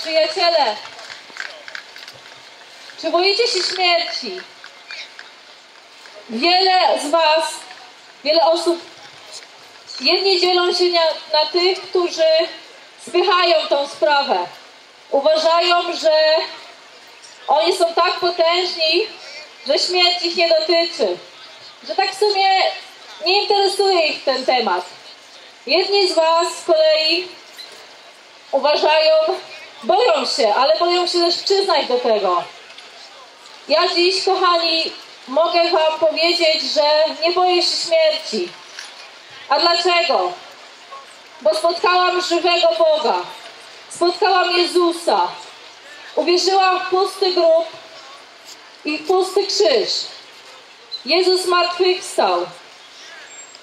Przyjaciele, czy boicie się śmierci? Wiele z was, wiele osób, jedni dzielą się na tych, którzy spychają tą sprawę. Uważają, że oni są tak potężni, że śmierć ich nie dotyczy. Że tak w sumie nie interesuje ich ten temat. Jedni z was z kolei uważają, boją się, ale boją się też przyznać do tego. Ja dziś, kochani, mogę wam powiedzieć, że nie boję się śmierci. A dlaczego? Bo spotkałam żywego Boga. Spotkałam Jezusa. Uwierzyłam w pusty grób i w pusty krzyż. Jezus zmartwychwstał.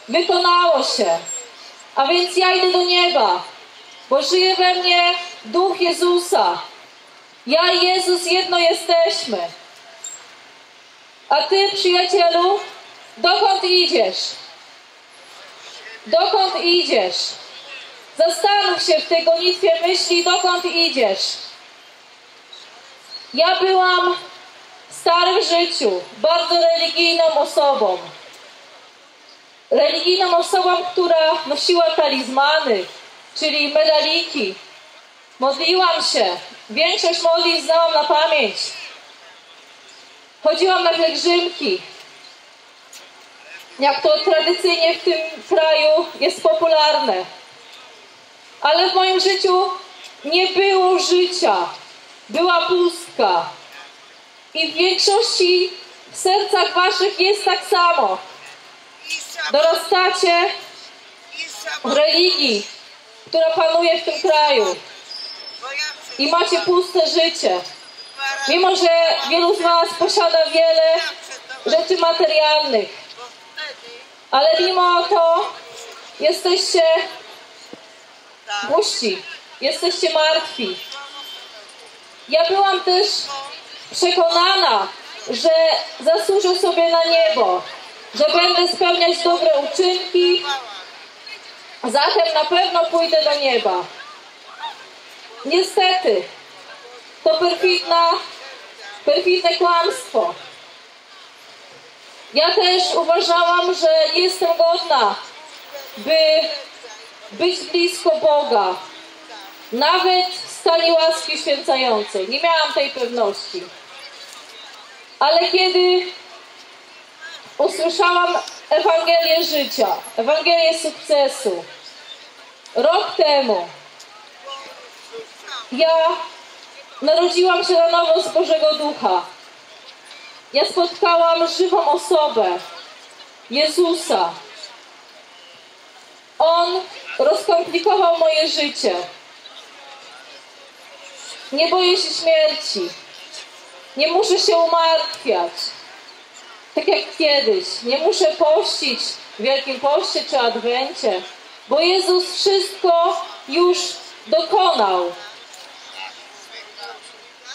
Wykonało się. A więc ja idę do nieba, bo żyje we mnie Duch Jezusa. Ja i Jezus jedno jesteśmy. A ty, przyjacielu, dokąd idziesz? Dokąd idziesz? Zastanów się w tej gonitwie myśli, dokąd idziesz. Ja byłam w starym życiu bardzo religijną osobą, która nosiła talizmany, czyli medaliki. Modliłam się. Większość modlitw znałam na pamięć. Chodziłam na pielgrzymki, jak to tradycyjnie w tym kraju jest popularne. Ale w moim życiu nie było życia. Była pustka. I w większości w sercach waszych jest tak samo. Dorastacie w religii, która panuje w tym kraju. I macie puste życie. Mimo że wielu z was posiada wiele rzeczy materialnych. Ale mimo to jesteście puści. Jesteście martwi. Ja byłam też przekonana, że zasłużę sobie na niebo. Że będę spełniać dobre uczynki. Zatem na pewno pójdę do nieba. Niestety, to perfidne kłamstwo. Ja też uważałam, że jestem godna, by być blisko Boga. Nawet w stanie łaski uświęcającej. Nie miałam tej pewności. Ale kiedy usłyszałam Ewangelię życia, Ewangelię sukcesu, rok temu, ja narodziłam się na nowo z Bożego Ducha. Ja spotkałam żywą osobę, Jezusa. On rozkomplikował moje życie. Nie boję się śmierci. Nie muszę się umartwiać. Tak jak kiedyś. Nie muszę pościć w Wielkim Poście czy Adwencie. Bo Jezus wszystko już dokonał.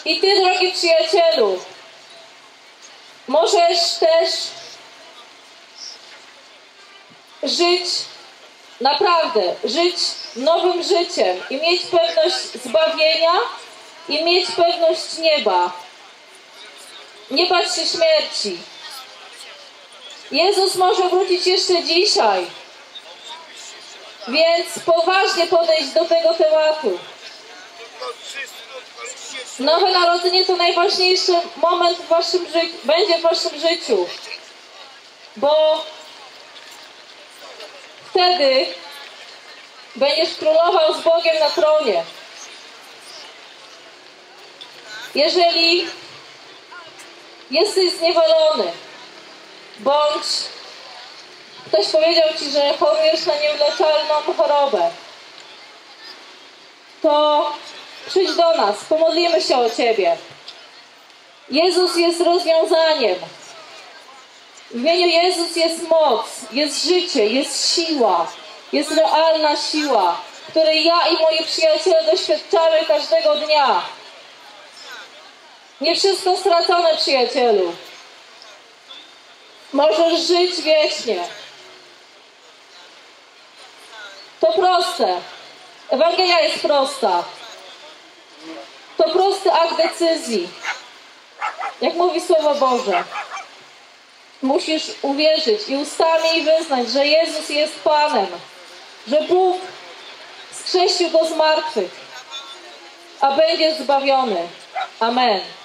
I ty, drogi przyjacielu, możesz też żyć naprawdę, żyć nowym życiem i mieć pewność zbawienia i mieć pewność nieba. Nie bać się śmierci. Jezus może wrócić jeszcze dzisiaj, więc poważnie podejść do tego tematu. Nowe Narodzenie to najważniejszy moment w waszym życiu, będzie w waszym życiu, bo wtedy będziesz królował z Bogiem na tronie. Jeżeli jesteś zniewolony, bądź ktoś powiedział ci, że chorujesz na nieuleczalną chorobę, to przyjdź do nas, pomodlimy się o ciebie. Jezus jest rozwiązaniem. W imieniu Jezus jest moc, jest życie, jest siła, jest realna siła, której ja i moi przyjaciele doświadczamy każdego dnia. Nie wszystko stracone, przyjacielu. Możesz żyć wiecznie. To proste. Ewangelia jest prosta. prosty akt decyzji. Jak mówi Słowo Boże, musisz uwierzyć i ustami wyznać, że Jezus jest Panem, że Bóg wskrzesił Go z martwych, a będziesz zbawiony. Amen.